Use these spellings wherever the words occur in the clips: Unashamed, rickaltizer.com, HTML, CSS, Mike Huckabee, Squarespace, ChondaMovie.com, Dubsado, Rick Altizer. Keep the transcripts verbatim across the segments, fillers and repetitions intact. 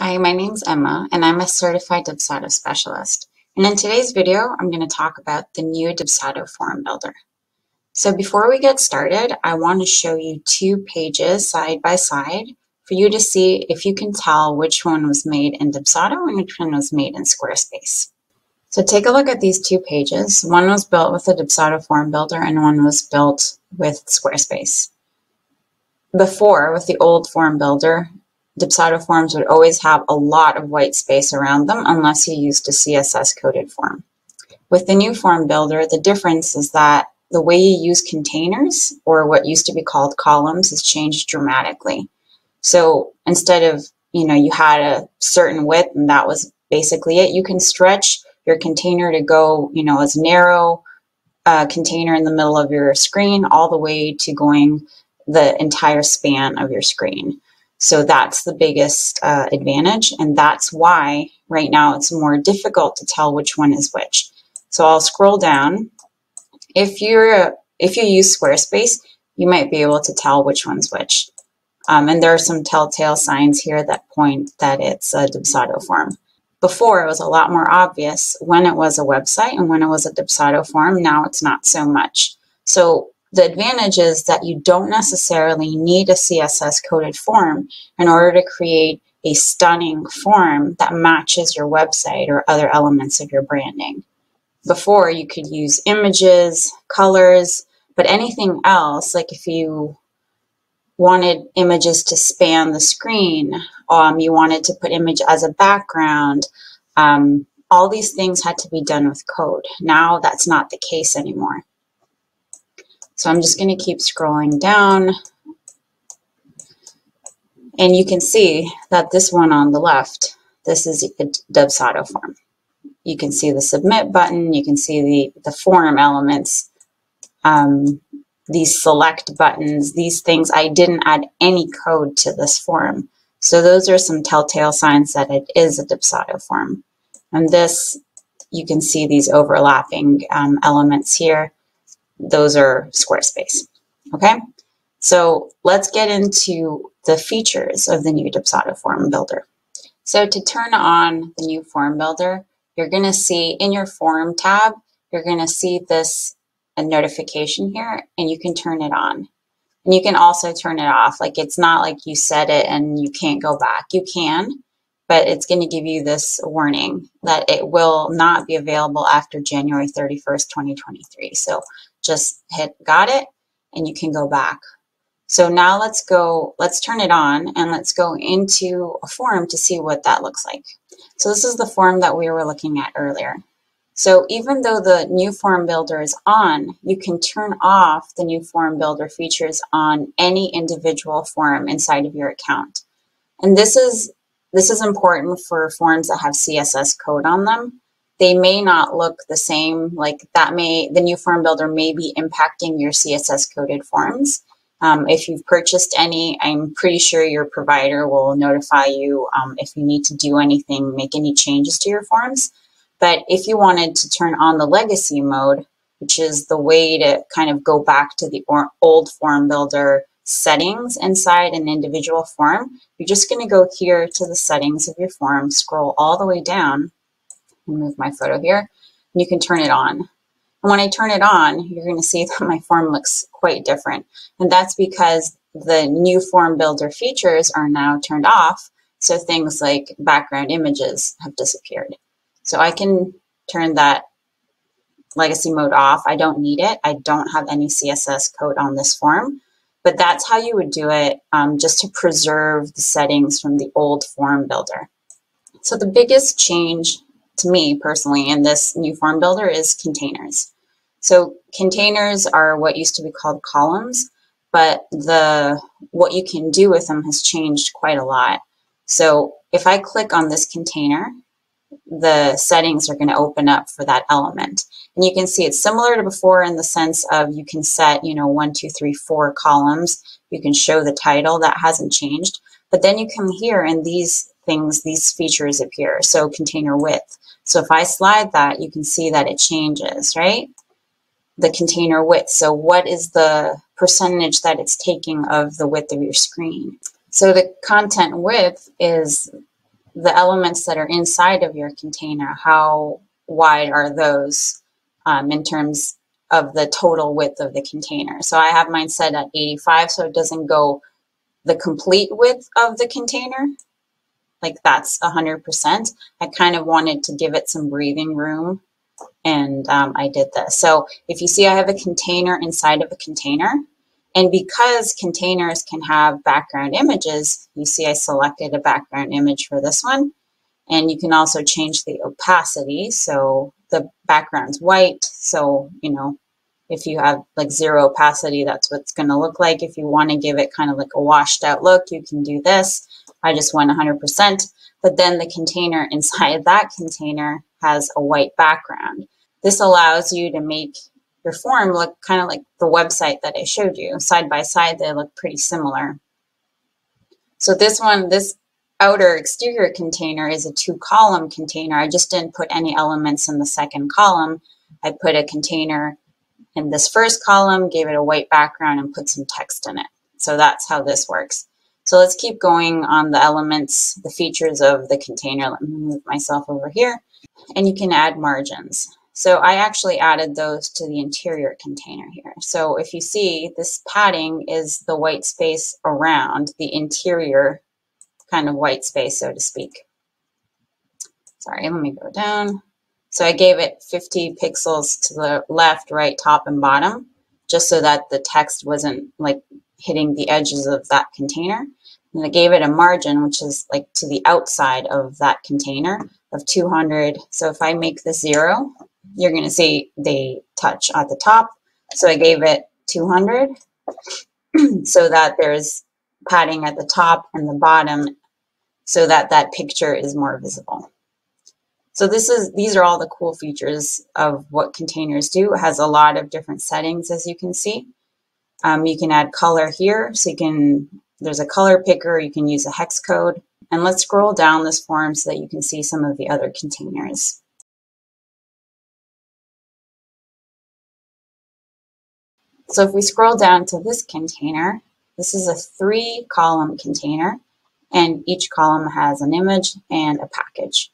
Hi, my name's Emma, and I'm a certified Dubsado specialist. And in today's video, I'm going to talk about the new Dubsado form builder. So before we get started, I want to show you two pages side by side for you to see if you can tell which one was made in Dubsado and which one was made in Squarespace. So take a look at these two pages. One was built with the Dubsado form builder and one was built with Squarespace. Before, with the old form builder, Dubsado forms would always have a lot of white space around them unless you used a C S S coded form. With the new form builder, the difference is that the way you use containers, or what used to be called columns, has changed dramatically. So instead of, you know, you had a certain width and that was basically it, you can stretch your container to go, you know, as narrow uh, container in the middle of your screen all the way to going the entire span of your screen. So that's the biggest uh, advantage, and that's why right now it's more difficult to tell which one is which. So I'll scroll down. If you're if you use Squarespace, you might be able to tell which one's which. Um, and there are some telltale signs here that point that it's a Dubsado form. Before, it was a lot more obvious when it was a website and when it was a Dubsado form. Now it's not so much. So the advantage is that you don't necessarily need a C S S coded form in order to create a stunning form that matches your website or other elements of your branding. Before, you could use images, colors, but anything else, like if you wanted images to span the screen, um, you wanted to put image as a background, um, all these things had to be done with code. Now that's not the case anymore. So I'm just going to keep scrolling down, and you can see that this one on the left, this is a Dubsado form. You can see the submit button, you can see the, the form elements, um, these select buttons, these things. I didn't add any code to this form. So those are some telltale signs that it is a Dubsado form. And this, you can see these overlapping um, elements here. Those are Squarespace. Okay, so let's get into the features of the new Dubsado form builder. So to turn on the new form builder, you're going to see in your form tab, you're going to see this a notification here, and you can turn it on. And you can also turn it off. Like, it's not like you set it and you can't go back. You can, but it's going to give you this warning that it will not be available after January thirty-first, twenty twenty-three. So just hit got it, and you can go back. So now let's go, let's turn it on, and let's go into a form to see what that looks like. So this is the form that we were looking at earlier. So even though the new form builder is on, you can turn off the new form builder features on any individual form inside of your account. And this is This is important for forms that have C S S code on them. They may not look the same, like that may, the new form builder may be impacting your C S S coded forms. Um, if you've purchased any, I'm pretty sure your provider will notify you um, if you need to do anything, make any changes to your forms. But if you wanted to turn on the legacy mode, which is the way to kind of go back to the old form builder settings inside an individual form, you're just going to go here to the settings of your form, scroll all the way down, and move my photo here, and you can turn it on. And when I turn it on, you're going to see that my form looks quite different. And that's because the new form builder features are now turned off, so things like background images have disappeared. So I can turn that legacy mode off. I don't need it. I don't have any C S S code on this form. But that's how you would do it, um, just to preserve the settings from the old form builder. So the biggest change to me personally in this new form builder is containers. So containers are what used to be called columns, but the what you can do with them has changed quite a lot. So if I click on this container, the settings are going to open up for that element. And you can see it's similar to before in the sense of you can set, you know, one, two, three, four columns. You can show the title. That hasn't changed. But then you come here and these things, these features appear. So container width. So if I slide that, you can see that it changes, right? The container width. So what is the percentage that it's taking of the width of your screen? So the content width is the elements that are inside of your container, how wide are those um, in terms of the total width of the container. So I have mine set at eighty-five, so it doesn't go the complete width of the container, like that's one hundred percent. I kind of wanted to give it some breathing room, and um, I did this. So if you see, I have a container inside of a container, and because containers can have background images, you see I selected a background image for this one. And you can also change the opacity, so the background's white, so you know, if you have like zero opacity, that's what it's going to look like. If you want to give it kind of like a washed out look, you can do this. I just went one hundred percent, but then the container inside that container has a white background. This allows you to make your form look kind of like the website that I showed you. Side by side, they look pretty similar. So this one, this outer exterior container is a two column container. I just didn't put any elements in the second column. I put a container in this first column, gave it a white background, and put some text in it. So that's how this works. So let's keep going on the elements, the features of the container. Let me move myself over here. And you can add margins. So I actually added those to the interior container here. So if you see, this padding is the white space around the interior kind of white space, so to speak. Sorry, let me go down. So I gave it fifty pixels to the left, right, top, and bottom, just so that the text wasn't like hitting the edges of that container. And I gave it a margin, which is like to the outside of that container, of two hundred. So if I make this zero, you're gonna see they touch at the top. So I gave it two hundred so that there's padding at the top and the bottom so that that picture is more visible. So this is, these are all the cool features of what containers do. It has a lot of different settings, as you can see. Um, you can add color here. So you can, there's a color picker, you can use a hex code. And let's scroll down this form so that you can see some of the other containers. So if we scroll down to this container, this is a three column container, and each column has an image and a package.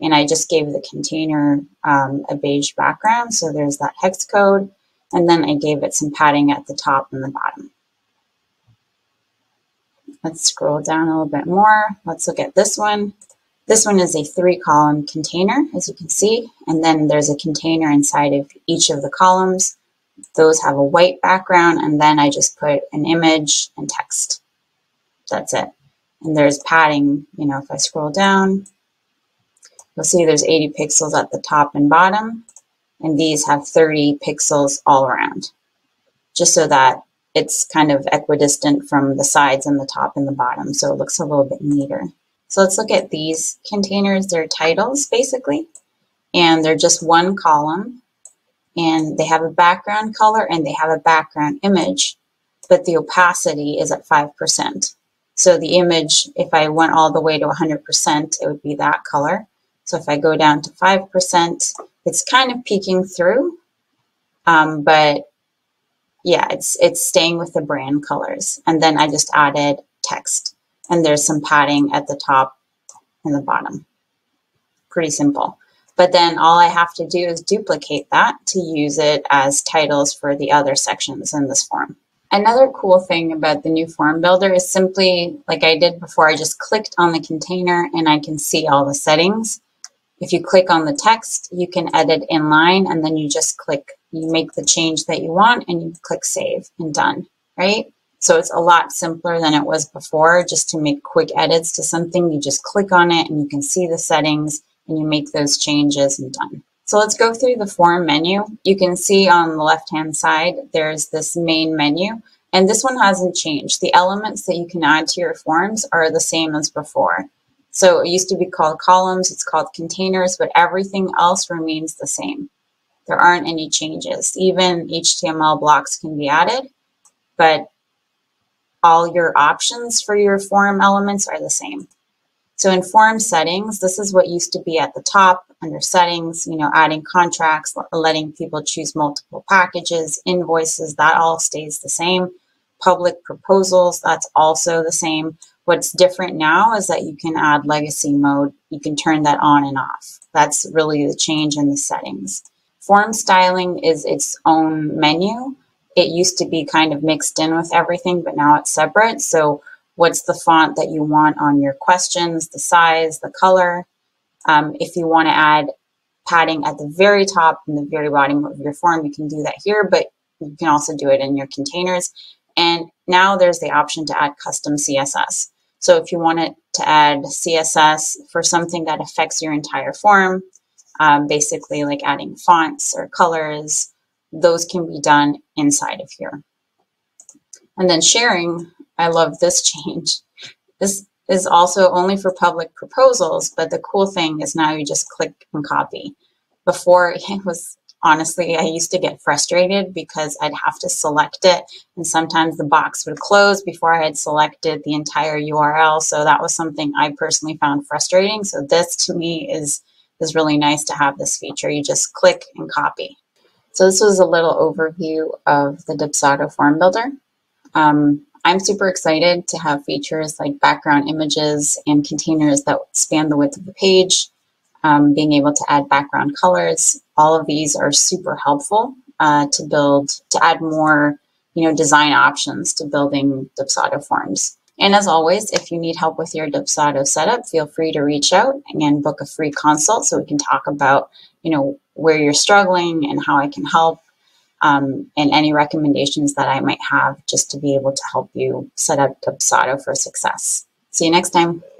And I just gave the container um, a beige background, so there's that hex code, and then I gave it some padding at the top and the bottom. Let's scroll down a little bit more. Let's look at this one. This one is a three column container, as you can see, and then there's a container inside of each of the columns. Those have a white background, and then I just put an image and text. That's it. And there's padding, you know, if I scroll down, you'll see there's eighty pixels at the top and bottom, and these have thirty pixels all around, just so that it's kind of equidistant from the sides and the top and the bottom, so it looks a little bit neater. So let's look at these containers. They're titles, basically, and they're just one column, and they have a background color and they have a background image, but the opacity is at five percent. So the image, if I went all the way to one hundred percent, it would be that color. So if I go down to five percent, it's kind of peeking through, um, but yeah, it's, it's staying with the brand colors. And then I just added text, and there's some padding at the top and the bottom. Pretty simple. But then all I have to do is duplicate that to use it as titles for the other sections in this form. Another cool thing about the new form builder is simply, like I did before, I just clicked on the container and I can see all the settings. If you click on the text, you can edit inline, and then you just click, you make the change that you want, and you click save and done, right? So it's a lot simpler than it was before. Just to make quick edits to something, you just click on it and you can see the settings, and you make those changes and done. So let's go through the form menu. You can see on the left-hand side, there's this main menu, and this one hasn't changed. The elements that you can add to your forms are the same as before. So it used to be called columns, it's called containers, but everything else remains the same. There aren't any changes. Even H T M L blocks can be added, but all your options for your form elements are the same. So in form settings, this is what used to be at the top under settings, you know, adding contracts, letting people choose multiple packages, invoices, that all stays the same. Public proposals, that's also the same. What's different now is that you can add legacy mode. You can turn that on and off. That's really the change in the settings. Form styling is its own menu. It used to be kind of mixed in with everything, but now it's separate. So what's the font that you want on your questions, the size, the color. Um, if you want to add padding at the very top and the very bottom of your form, you can do that here, but you can also do it in your containers. And now there's the option to add custom C S S. So if you wanted to add C S S for something that affects your entire form, um, basically like adding fonts or colors, those can be done inside of here. And then sharing, I love this change. This is also only for public proposals, but the cool thing is now you just click and copy. Before, it was honestly, I used to get frustrated because I'd have to select it, and sometimes the box would close before I had selected the entire U R L. So that was something I personally found frustrating. So this to me is, is really nice to have this feature. You just click and copy. So this was a little overview of the Dubsado Form Builder. Um, I'm super excited to have features like background images and containers that span the width of the page, um, being able to add background colors. All of these are super helpful uh, to build, to add more, you know, design options to building Dubsado forms. And as always, if you need help with your Dubsado setup, feel free to reach out and book a free consult so we can talk about, you know, where you're struggling and how I can help. Um, and any recommendations that I might have just to be able to help you set up Dubsado for success. See you next time.